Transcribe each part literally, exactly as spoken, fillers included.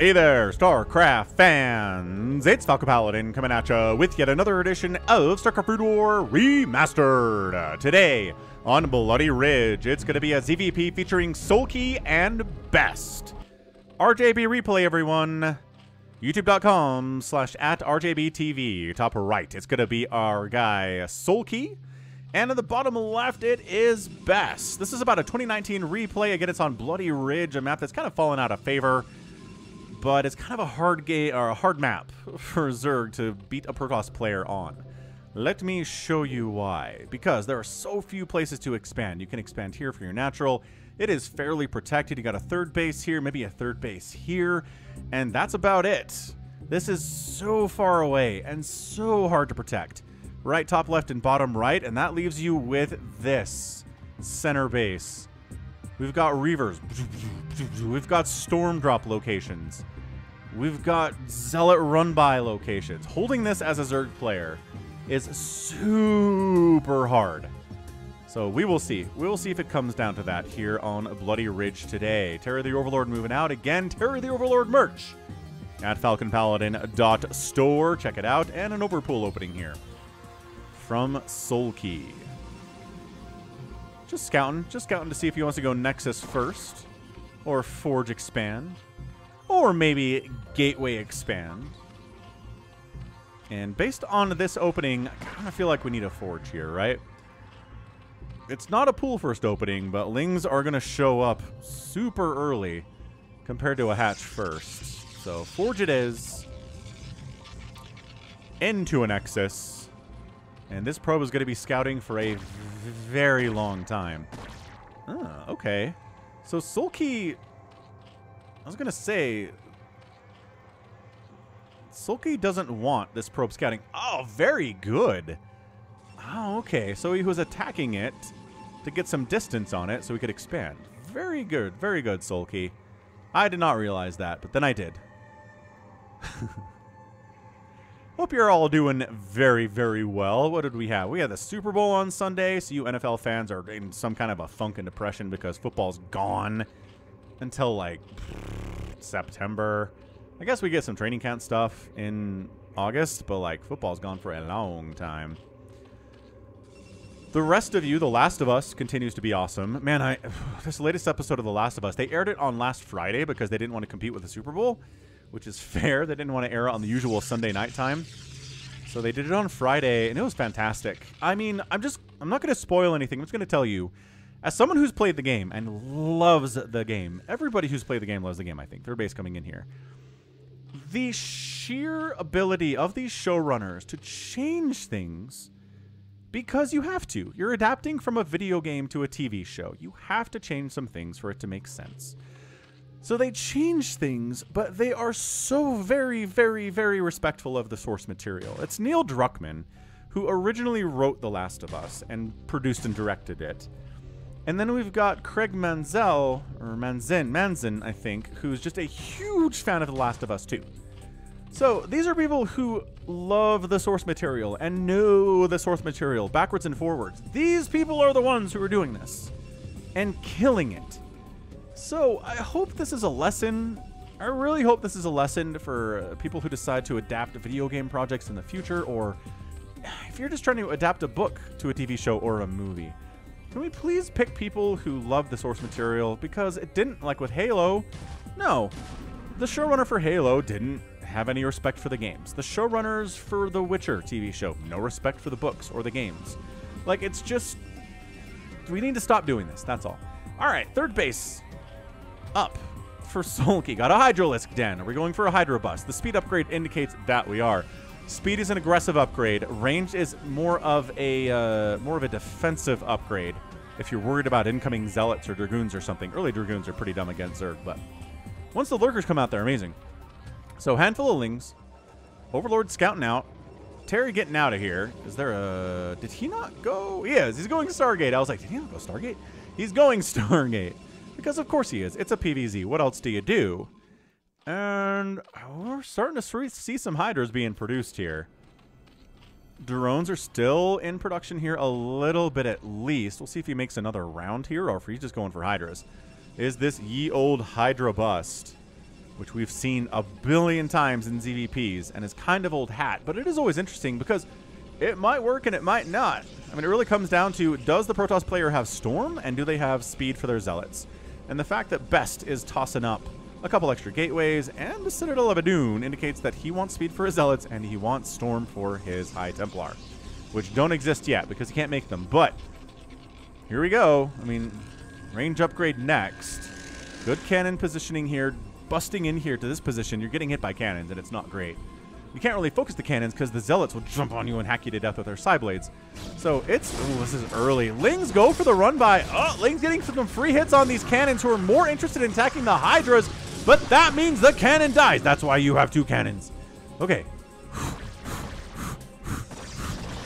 Hey there, StarCraft fans! It's Falcon Paladin coming at ya with yet another edition of StarCraft Brood War Remastered! Uh, today, on Bloody Ridge, it's gonna be a Z V P featuring SoulKey and Best. R J B replay, everyone! YouTube.com slash at R J B T V, top right. It's gonna be our guy, SoulKey. And at the bottom left, it is Best. This is about a twenty nineteen replay. Again, it's on Bloody Ridge, a map that's kind of fallen out of favor. But it's kind of a hard game or a hard map for Zerg to beat a Protoss player on. Let me show you why. Because there are so few places to expand. You can expand here for your natural. It is fairly protected. You got a third base here, maybe a third base here, and that's about it. This is so far away and so hard to protect. Right, top left, and bottom right, and that leaves you with this center base. We've got Reavers. We've got Storm Drop locations. We've got Zealot Run-By locations. Holding this as a Zerg player is super hard. So we will see. We will see if it comes down to that here on Bloody Ridge today. Terror the Overlord moving out again. Terror the Overlord merch at falcon paladin dot store. Check it out. And an Overpool opening here from SoulKey. Just scouting. Just scouting to see if he wants to go Nexus first. Or Forge expand. Or maybe Gateway expand. And based on this opening, I kind of feel like we need a Forge here, right? It's not a pool first opening, but Lings are going to show up super early compared to a hatch first. So Forge it is. Into a Nexus. And this probe is going to be scouting for a very long time. Ah, okay. So SoulKey... I was going to say... SoulKey doesn't want this probe scouting. Oh, very good. Oh, okay. So he was attacking it to get some distance on it so we could expand. Very good. Very good, SoulKey. I did not realize that, but then I did. Hope you're all doing very, very well. What did we have? We had the Super Bowl on Sunday, so you N F L fans are in some kind of a funk and depression because football's gone until, like, September. I guess we get some training camp stuff in August, but, like, football's gone for a long time. The rest of you, The Last of Us, continues to be awesome. Man, I this latest episode of The Last of Us, they aired it on last Friday because they didn't want to compete with the Super Bowl. Which is fair. They didn't want to air it on the usual Sunday night time. So they did it on Friday, and it was fantastic. I mean, I'm just... I'm not going to spoil anything. I'm just going to tell you, as someone who's played the game and loves the game, everybody who's played the game loves the game, I think. Third base coming in here. The sheer ability of these showrunners to change things because you have to. You're adapting from a video game to a T V show. You have to change some things for it to make sense. So they change things, but they are so very, very, very respectful of the source material. It's Neil Druckmann, who originally wrote The Last of Us and produced and directed it. And then we've got Craig Manzel, or Manzin, Manzin, I think, who's just a huge fan of The Last of Us too. So these are people who love the source material and know the source material backwards and forwards. These people are the ones who are doing this and killing it. So, I hope this is a lesson. I really hope this is a lesson for people who decide to adapt video game projects in the future, or if you're just trying to adapt a book to a T V show or a movie. Can we please pick people who love the source material? Because it didn't, like with Halo, no. The showrunner for Halo didn't have any respect for the games. The showrunners for The Witcher T V show, no respect for the books or the games. Like, it's just... we need to stop doing this, that's all. Alright, third base. Up for SoulKey. Got a Hydralisk Den. Are we going for a Hydro Bus? The speed upgrade indicates that we are. Speed is an aggressive upgrade. Range is more of a uh, more of a defensive upgrade. If you're worried about incoming Zealots or Dragoons or something. Early Dragoons are pretty dumb against Zerg, but once the Lurkers come out, they're amazing. So handful of Lings, Overlord scouting out, Terry getting out of here. Is there a? Did he not go? He is. He's going Stargate. I was like, did he not go Stargate? He's going Stargate. Because of course he is. It's a P V Z. What else do you do? And we're starting to see some Hydras being produced here. Drones are still in production here a little bit at least. We'll see if he makes another round here or if he's just going for Hydras. Is this ye old Hydra bust? which we've seen a billion times in Z V Ps and is kind of old hat, but it is always interesting because it might work and it might not. I mean, it really comes down to, does the Protoss player have Storm, and do they have speed for their Zealots? And the fact that Best is tossing up a couple extra Gateways and the Citadel of Idun indicates that he wants speed for his Zealots and he wants Storm for his High Templar, which don't exist yet because he can't make them. But here we go. I mean, range upgrade next. Good cannon positioning here. Busting in here to this position, you're getting hit by cannons, and it's not great. You can't really focus the cannons because the Zealots will jump on you and hack you to death with their side blades. So it's... Ooh, this is early. Lings go for the run by. Oh, Ling's getting some free hits on these cannons who are more interested in attacking the Hydras, but that means the cannon dies. That's why you have two cannons. Okay.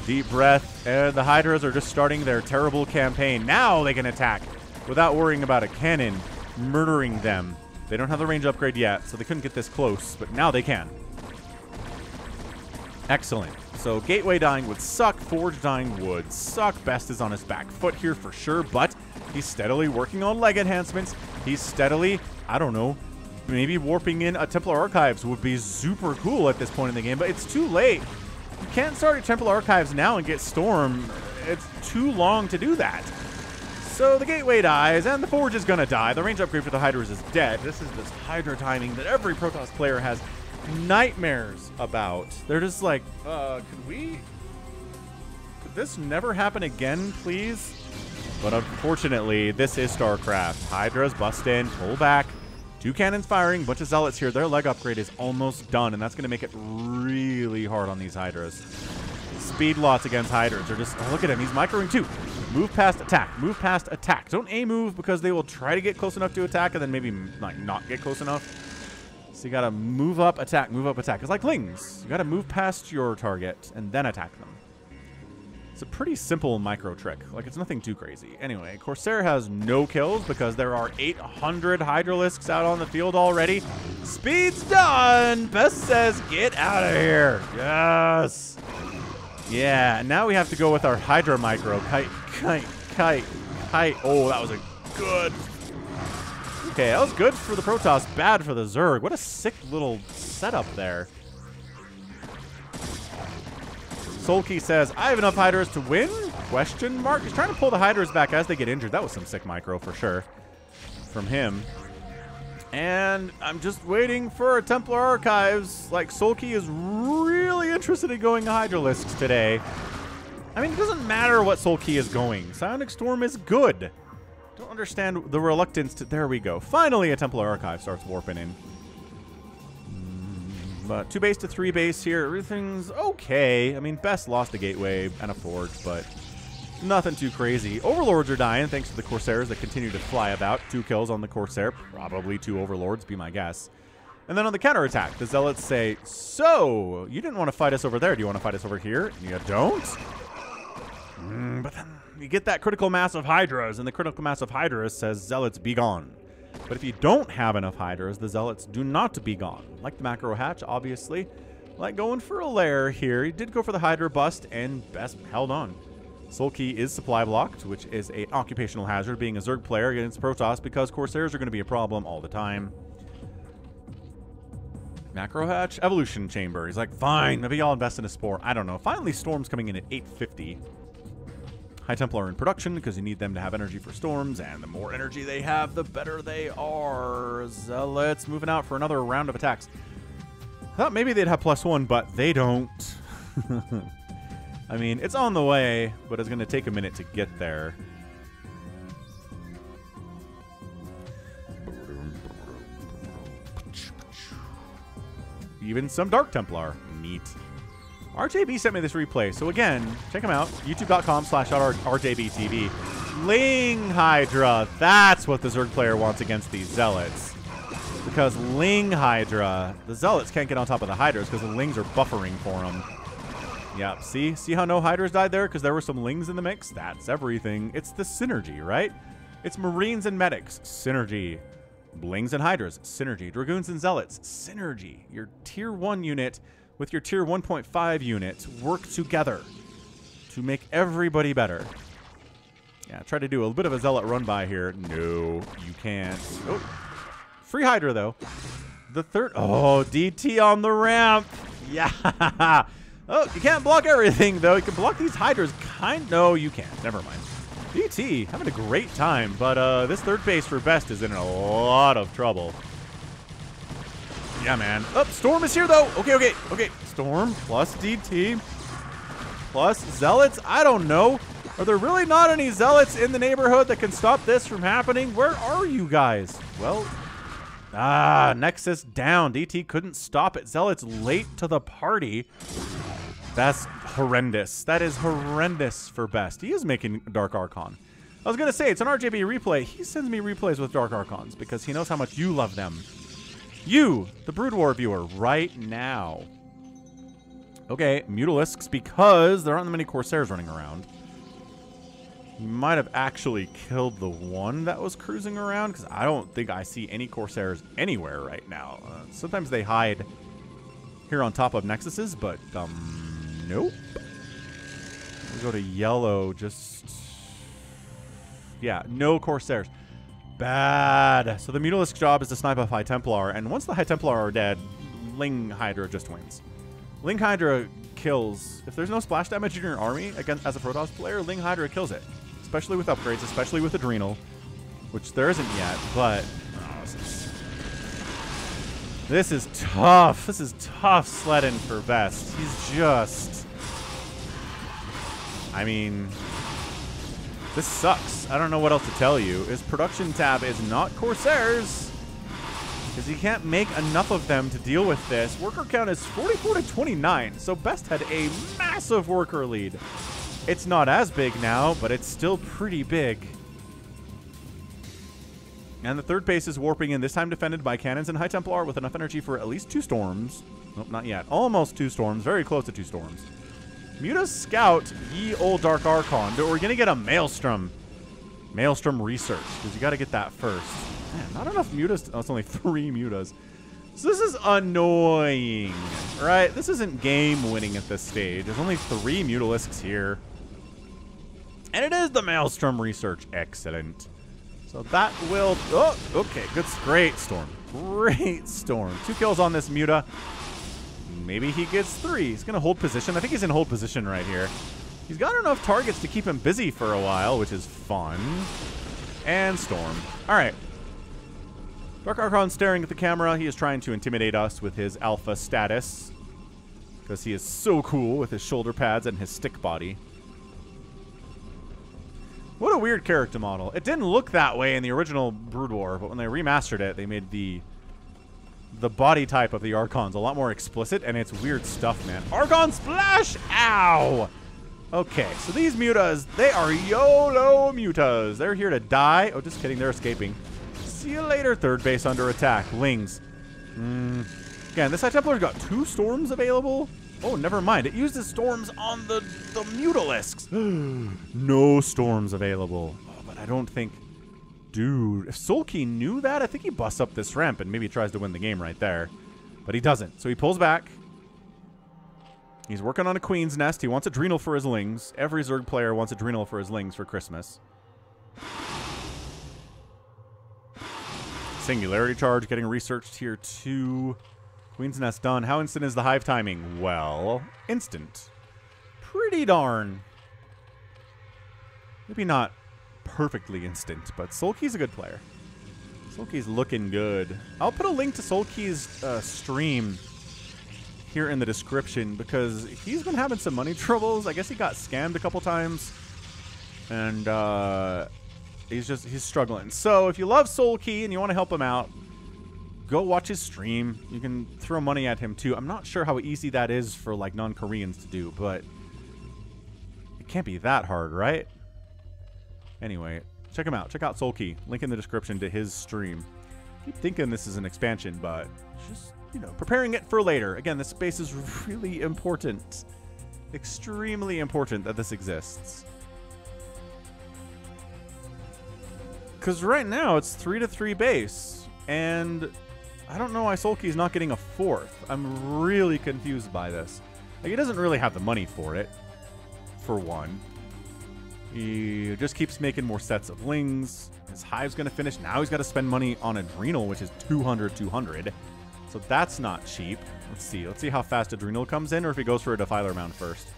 Deep breath, and the Hydras are just starting their terrible campaign. Now they can attack without worrying about a cannon murdering them. They don't have the range upgrade yet, so they couldn't get this close, but now they can. Excellent. So Gateway dying would suck, Forge dying would suck. Best is on his back foot here for sure, but he's steadily working on leg enhancements. He's steadily, I don't know, maybe warping in a Templar Archives would be super cool at this point in the game, but it's too late. You can't start at Templar Archives now and get Storm. It's too long to do that. So the Gateway dies, and the Forge is going to die. The range upgrade for the Hydras is dead. This is this Hydra timing that every Protoss player has nightmares about. They're just like, uh, could we... Could this never happen again, please? But unfortunately, this is StarCraft. Hydras bust in, pull back. Two cannons firing, bunch of Zealots here. Their leg upgrade is almost done, and that's going to make it really hard on these Hydras. Speed lots against Hydras are just... Oh, look at him. He's microing too. Move past attack. Move past attack. Don't A-move because they will try to get close enough to attack and then maybe like not get close enough. So you got to move up, attack, move up, attack. It's like Lings. You got to move past your target and then attack them. It's a pretty simple micro trick. Like, it's nothing too crazy. Anyway, Corsair has no kills because there are eight hundred Hydralisks out on the field already. Speed's done. Best says, get out of here. Yes. Yeah, now we have to go with our Hydra micro. Kite, kite, kite, kite. Oh, that was a good... Okay, that was good for the Protoss, bad for the Zerg. What a sick little setup there. SoulKey says, I have enough Hydras to win? Question mark. He's trying to pull the Hydras back as they get injured. That was some sick micro for sure from him. And I'm just waiting for a Templar Archives. Like, SoulKey is really interested in going Hydralisks today. I mean, it doesn't matter what SoulKey is going. Psionic Storm is good. Don't understand the reluctance to... There we go. Finally, a Templar Archive starts warping in. But two base to three base here. Everything's okay. I mean, Best lost a Gateway and a Forge, but nothing too crazy. Overlords are dying thanks to the Corsairs that continue to fly about. Two kills on the Corsair, probably two Overlords, be my guess. And then on the counterattack, the Zealots say, so, you didn't want to fight us over there. Do you want to fight us over here? You don't? Mm, but then you get that critical mass of Hydras, and the critical mass of Hydras says, Zealots, be gone. But if you don't have enough Hydras, the Zealots do not be gone. Like the macro hatch, obviously. Like going for a lair here. He did go for the Hydra bust, and Best held on. SoulKey is supply blocked, which is an occupational hazard, being a Zerg player against Protoss, because Corsairs are going to be a problem all the time. Macro hatch, evolution chamber. He's like, fine, maybe I'll invest in a spore. I don't know. Finally, Storm's coming in at eight fifty. High Templar in production, because you need them to have energy for Storms, and the more energy they have, the better they are. Zealots moving out for another round of attacks. I thought maybe they'd have plus one, but they don't. I mean, it's on the way, but it's going to take a minute to get there. Even some Dark Templar. Neat. R J B sent me this replay, so again, check him out. YouTube.com slash RJBTV. Ling Hydra. That's what the Zerg player wants against these Zealots. Because Ling Hydra. The Zealots can't get on top of the Hydras because the Lings are buffering for them. Yep, see? See how no Hydras died there? Because there were some Lings in the mix? That's everything. It's the synergy, right? It's Marines and Medics. Synergy. Lings and Hydras. Synergy. Dragoons and Zealots. Synergy. Your Tier one unit with your Tier one point five unit work together to make everybody better. Yeah, try to do a bit of a Zealot run by here. No, you can't. Oh, free Hydra, though. The third. Oh, D T on the ramp. Yeah. Oh, you can't block everything, though. You can block these Hydras. Kind No, you can't. Never mind. D T having a great time, but uh, this third base for Best is in a lot of trouble. Yeah, man. Oh, Storm is here, though. Okay, okay, okay. Storm plus D T plus Zealots. I don't know. Are there really not any Zealots in the neighborhood that can stop this from happening? Where are you guys? Well, ah, Nexus down. D T couldn't stop it. Zealots late to the party. That's horrendous. That is horrendous for Best. He is making Dark Archon. I was going to say, it's an R J B replay. He sends me replays with Dark Archons because he knows how much you love them. You, the Brood War viewer, right now. Okay, Mutalisks, because there aren't many Corsairs running around. He might have actually killed the one that was cruising around, because I don't think I see any Corsairs anywhere right now. Uh, sometimes they hide here on top of Nexuses, but um... nope. We go to yellow. Just yeah, no Corsairs. Bad. So the Mutalisk's job is to snipe off High Templar, and once the High Templar are dead, Ling Hydra just wins. Ling Hydra kills. If there's no splash damage in your army against as a Protoss player, Ling Hydra kills it, especially with upgrades, especially with Adrenal, which there isn't yet. But oh, this is this is tough. This is tough sledding for Best. He's just. I mean, this sucks. I don't know what else to tell you. His production tab is not Corsairs, because he can't make enough of them to deal with this. Worker count is forty-four to twenty-nine, so Best had a massive worker lead. It's not as big now, but it's still pretty big. And the third base is warping in, this time defended by cannons and High Templar with enough energy for at least two storms. Nope, not yet. Almost two storms, very close to two storms. Muta Scout, ye old Dark Archon. We're going to get a Maelstrom. Maelstrom Research, because you got to get that first. Man, not enough Mutas. Oh, it's only three Mutas. So this is annoying, right? This isn't game-winning at this stage. There's only three Mutalisks here. And it is the Maelstrom Research. Excellent. So that will... Oh, okay. Good. Great Storm. Great Storm. Two kills on this Muta. Maybe he gets three. He's going to hold position. I think he's in hold position right here. He's got enough targets to keep him busy for a while, which is fun. And Storm. All right. Dark Archon staring at the camera. He is trying to intimidate us with his alpha status, because he is so cool with his shoulder pads and his stick body. What a weird character model. It didn't look that way in the original Brood War, but when they remastered it, they made the... the body type of the Archons a lot more explicit, and it's weird stuff, man. Archon Splash! Ow! Okay, so these Mutas, they are YOLO Mutas. They're here to die. Oh, just kidding. They're escaping. See you later, third base under attack. Lings. Mm. Again, this High Templar's got two Storms available. Oh, never mind. It uses Storms on the, the Mutalisks. No Storms available. Oh, but I don't think... Dude, if SoulKey knew that, I think he busts up this ramp and maybe tries to win the game right there. But he doesn't. So he pulls back. He's working on a Queen's Nest. He wants Adrenal for his Lings. Every Zerg player wants Adrenal for his Lings for Christmas. Singularity Charge getting researched here too. Queen's Nest done. How instant is the Hive timing? Well, instant. Pretty darn. Maybe not perfectly instant, but SoulKey's a good player. SoulKey's looking good. I'll put a link to SoulKey's uh, stream here in the description, because he's been having some money troubles. I guess he got scammed a couple times, and uh, he's just he's struggling. So if you love SoulKey and you want to help him out, go watch his stream. You can throw money at him too. I'm not sure how easy that is for like non-Koreans to do, but it can't be that hard, right? Anyway, check him out. Check out SoulKey. Link in the description to his stream. I keep thinking this is an expansion, but just, you know, preparing it for later. Again, this space is really important. Extremely important that this exists. Because right now it's three to three base, and I don't know why SoulKey's not getting a fourth. I'm really confused by this. Like, he doesn't really have the money for it, for one. He just keeps making more sets of Lings. His Hive's going to finish. Now he's got to spend money on Adrenal, which is two hundred, two hundred. So that's not cheap. Let's see. Let's see how fast Adrenal comes in, or if he goes for a Defiler Mound first.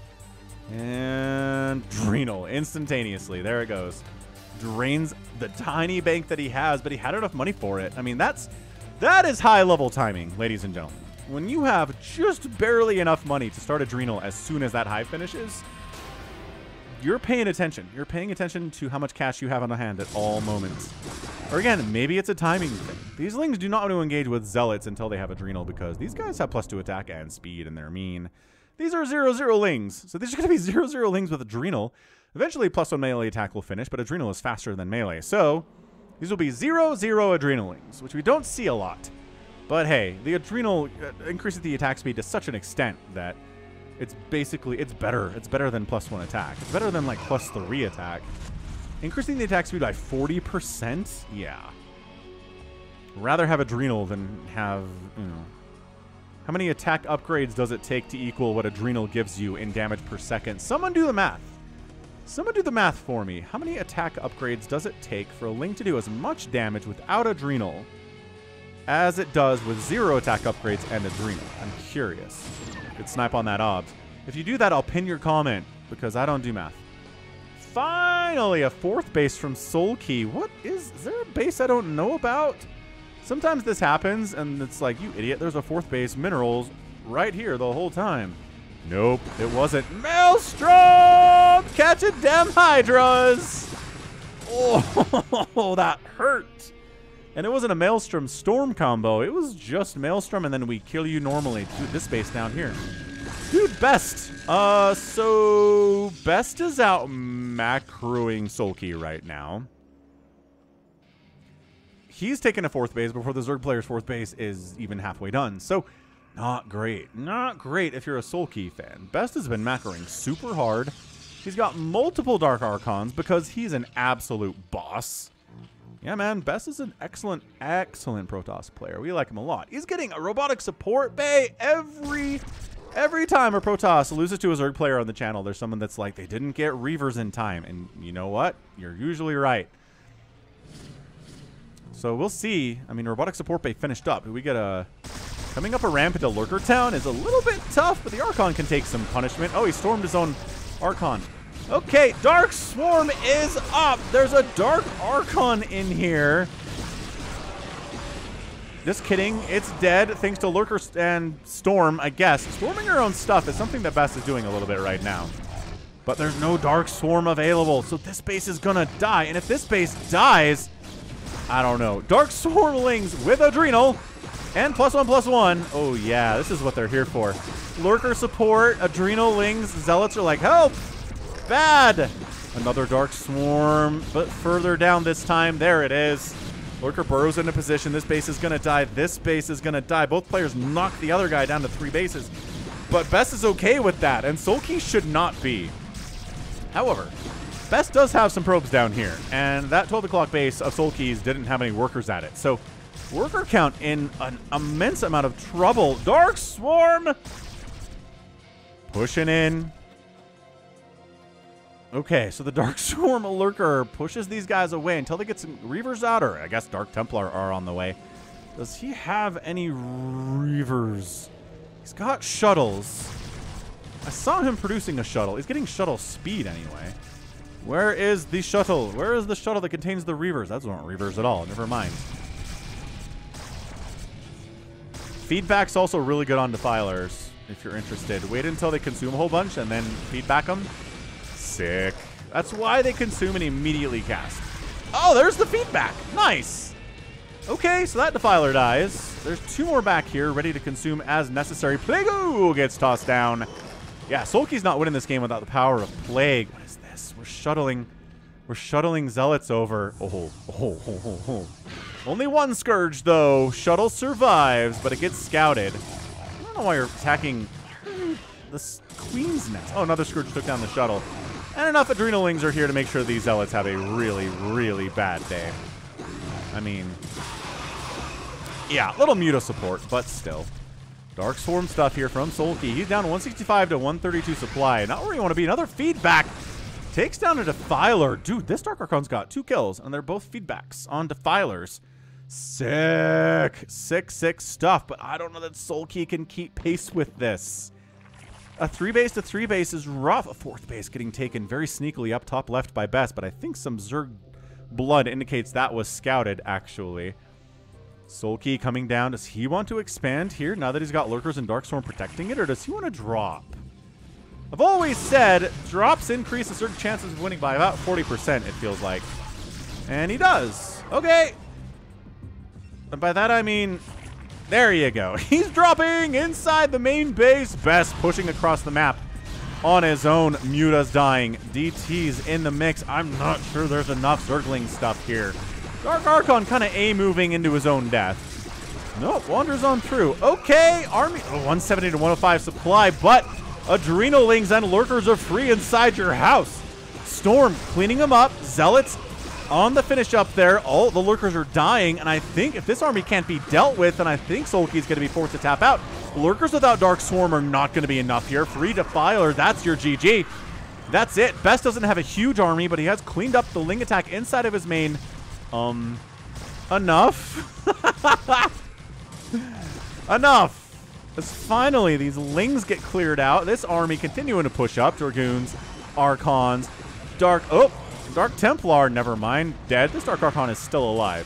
And Adrenal instantaneously. There it goes. Drains the tiny bank that he has, but he had enough money for it. I mean, that's that is high-level timing, ladies and gentlemen. When you have just barely enough money to start Adrenal as soon as that hive finishes, you're paying attention. You're paying attention to how much cash you have on hand at all moments. Or again, maybe it's a timing thing. These Lings do not want to engage with Zealots until they have Adrenal because these guys have plus two attack and speed, and they're mean. These are zero zero Lings, so these are going to be zero zero Lings with Adrenal. Eventually, plus one melee attack will finish, but Adrenal is faster than melee, so these will be zero zero Adrenalings, which we don't see a lot. But hey, the Adrenal increases the attack speed to such an extent that it's basically, it's better. It's better than plus one attack. It's better than like plus three attack. Increasing the attack speed by forty percent? Yeah. Rather have Adrenal than have, you know. How many attack upgrades does it take to equal what Adrenal gives you in damage per second? Someone do the math. Someone do the math for me. How many attack upgrades does it take for a Ling to do as much damage without Adrenal as it does with zero attack upgrades and Adrenal? I'm curious. Could snipe on that obs. If you do that, I'll pin your comment because I don't do math. Finally, a fourth base from SoulKey. What is, is there a base I don't know about? Sometimes this happens and it's like, you idiot, there's a fourth base minerals right here the whole time. Nope, it wasn't. Maelstrom! Catching damn hydras! Oh, that hurt. And it wasn't a Maelstrom Storm combo. It was just Maelstrom, and then we kill you normally. Dude, this base down here. Dude, Best. Uh, so Best is out macroing SoulKey right now. He's taken a fourth base before the Zerg player's fourth base is even halfway done. So, not great. Not great if you're a SoulKey fan. Best has been macroing super hard. He's got multiple Dark Archons because he's an absolute boss. Yeah, man, Best is an excellent, excellent Protoss player. We like him a lot. He's getting a Robotic Support Bay every every time a Protoss loses to a Zerg player on the channel. There's someone that's like, they didn't get Reavers in time. And you know what? You're usually right. So we'll see. I mean, Robotic Support Bay finished up. We get a... Coming up a ramp into Lurker Town is a little bit tough, but the Archon can take some punishment. Oh, he stormed his own Archon. Okay, Dark Swarm is up. There's a Dark Archon in here. Just kidding. It's dead thanks to Lurker and Storm, I guess. Storming your own stuff is something that Best is doing a little bit right now. But there's no Dark Swarm available, so this base is going to die. And if this base dies, I don't know. Dark Swarmlings with Adrenal and plus one, plus one. Oh, yeah, this is what they're here for. Lurker support, Adrenalings, Zealots are like, help! Bad. Another Dark Swarm, but further down this time. There it is. Lurker burrows into position. This base is going to die. This base is going to die. Both players knock the other guy down to three bases. But Best is okay with that, and SoulKey should not be. However, Best does have some probes down here, and that twelve o'clock base of SoulKey's didn't have any workers at it. So worker count in an immense amount of trouble. Dark Swarm pushing in. Okay, so the Dark Swarm Lurker pushes these guys away until they get some Reavers out, or I guess Dark Templar are on the way. Does he have any Reavers? He's got shuttles. I saw him producing a shuttle. He's getting shuttle speed anyway. Where is the shuttle? Where is the shuttle that contains the Reavers? Those aren't Reavers at all. Never mind. Feedback's also really good on Defilers, if you're interested. Wait until they consume a whole bunch and then feedback them. Sick. That's why they consume and immediately cast. Oh, there's the feedback. Nice. Okay, so that Defiler dies. There's two more back here ready to consume as necessary. Plague gets tossed down. Yeah, SoulKey's not winning this game without the power of Plague. What is this? We're shuttling. We're shuttling Zealots over. Oh, oh, oh, oh, oh. Only one Scourge, though. Shuttle survives, but it gets scouted. I don't know why you're attacking the Queen's Nest. Oh, another Scourge took down the shuttle. And enough Adrenalings are here to make sure these Zealots have a really, really bad day. I mean, yeah, little Muta support, but still. Dark Swarm stuff here from SoulKey. He's down one sixty-five to one thirty-two supply. Not where you want to be. Another feedback. Takes down a Defiler. Dude, this Dark Archon's got two kills, and they're both feedbacks on Defilers. Sick. Sick, sick stuff. But I don't know that SoulKey can keep pace with this. A three base to three base is rough. A fourth base getting taken very sneakily up top left by Best, but I think some Zerg blood indicates that was scouted, actually. SoulKey coming down. Does he want to expand here now that he's got Lurkers and Dark Swarm protecting it, or does he want to drop? I've always said drops increase the Zerg chances of winning by about forty percent, it feels like. And he does. Okay. And by that I mean... there you go. He's dropping inside the main base. Best pushing across the map on his own. Muta's dying. D T's in the mix. I'm not sure there's enough Zergling stuff here. Dark Archon kind of A-moving into his own death. Nope, wanders on through. Okay, army... oh, one seventy to one oh five supply, but Adrenalings and Lurkers are free inside your house. Storm cleaning them up. Zealots on the finish up there. All the Lurkers are dying, and I think if this army can't be dealt with, then I think SoulKey's going to be forced to tap out. Lurkers without Dark Swarm are not going to be enough here. Free Defiler, that's your G G. That's it. Best doesn't have a huge army, but he has cleaned up the Ling attack inside of his main. Um, enough. Enough. As finally these Lings get cleared out. This army continuing to push up. Dragoons, Archons, Dark... oh! Dark Templar, never mind, dead. This Dark Archon is still alive.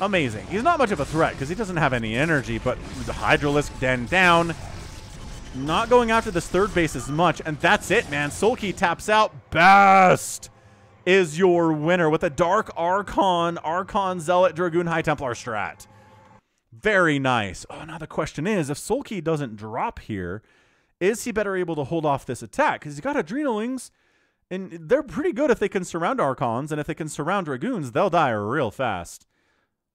Amazing. He's not much of a threat because he doesn't have any energy, but the Hydralisk Den down. Not going after this third base as much, and that's it, man. SoulKey taps out. Best is your winner with a Dark Archon, Archon Zealot, Dragoon, High Templar strat. Very nice. Oh, now the question is, if SoulKey doesn't drop here, is he better able to hold off this attack? Because he's got Adrenalings, and they're pretty good if they can surround Archons, and if they can surround Dragoons, they'll die real fast.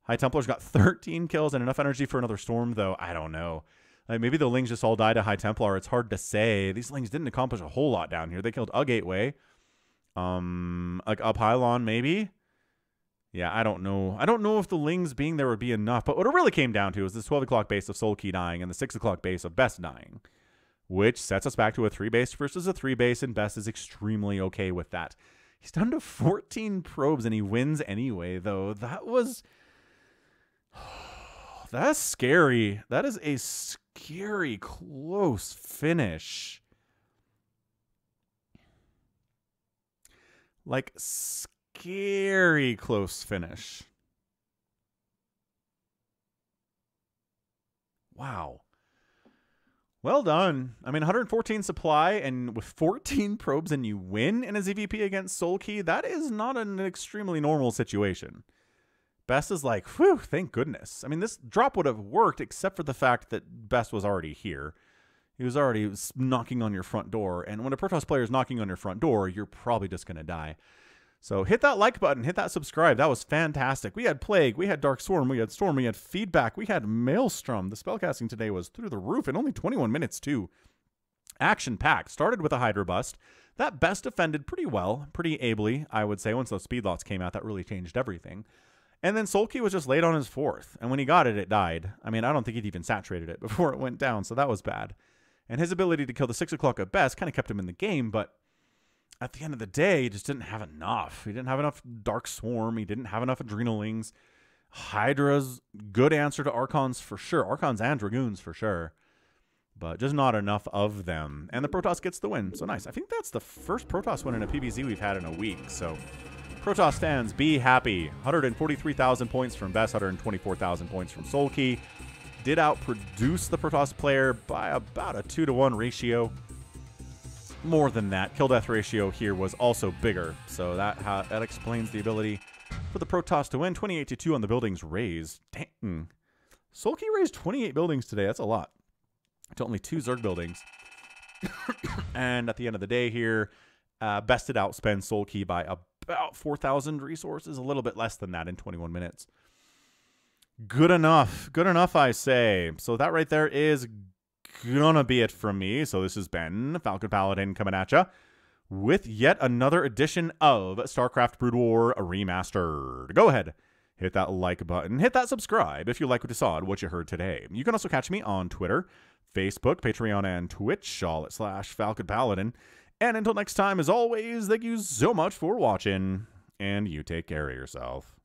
High Templar's got thirteen kills and enough energy for another Storm, though. I don't know. Like, maybe the Lings just all died to High Templar. It's hard to say. These Lings didn't accomplish a whole lot down here. They killed a Gateway. Um, like a Pylon, maybe? Yeah, I don't know. I don't know if the Lings being there would be enough, but what it really came down to is this twelve o'clock base of SoulKey dying and the six o'clock base of Best dying, which sets us back to a three base versus a three base, and Best is extremely okay with that. He's down to fourteen probes, and he wins anyway, though. That was... that's scary. That is a scary close finish. Like, scary close finish. Wow. Well done. I mean, one hundred fourteen supply, and with fourteen probes, and you win in a Z V P against SoulKey, that is not an extremely normal situation. Best is like, whew, thank goodness. I mean, this drop would have worked, except for the fact that Best was already here. He was already knocking on your front door, and when a Protoss player is knocking on your front door, you're probably just going to die. So hit that like button, hit that subscribe. That was fantastic. We had Plague, we had Dark Swarm, we had Storm, we had Feedback, we had Maelstrom. The spellcasting today was through the roof in only twenty-one minutes too. Action-packed. Started with a Hydra bust. That Best defended pretty well, pretty ably, I would say. Once those speed lots came out, that really changed everything. And then SoulKey was just late on his fourth. And when he got it, it died. I mean, I don't think he'd even saturated it before it went down, so that was bad. And his ability to kill the six o'clock at Best kind of kept him in the game, but... at the end of the day, he just didn't have enough. He didn't have enough Dark Swarm. He didn't have enough Adrenalings. Hydra's good answer to Archons for sure. Archons and Dragoons for sure. But just not enough of them. And the Protoss gets the win. So nice. I think that's the first Protoss win in a P B Z we've had in a week. So Protoss fans, be happy. one hundred forty-three thousand points from Best. one hundred twenty-four thousand points from SoulKey. Did outproduce the Protoss player by about a two to one ratio. More than that, kill death ratio here was also bigger, so that ha that explains the ability for the Protoss to win. twenty-eight to two on the buildings raised. Dang. SoulKey raised twenty-eight buildings today. That's a lot. To only two Zerg buildings. And at the end of the day here, uh, Best did outspend SoulKey by about four thousand resources, a little bit less than that in twenty-one minutes. Good enough. Good enough, I say. So that right there is gonna be it from me. So this has been Falcon Paladin coming at ya with yet another edition of StarCraft Brood War Remastered. Go ahead, hit that like button, hit that subscribe if you like what you saw and what you heard today. You can also catch me on Twitter, Facebook, Patreon, and Twitch, all at slash Falcon Paladin. And until next time, as always, thank you so much for watching, and you take care of yourself.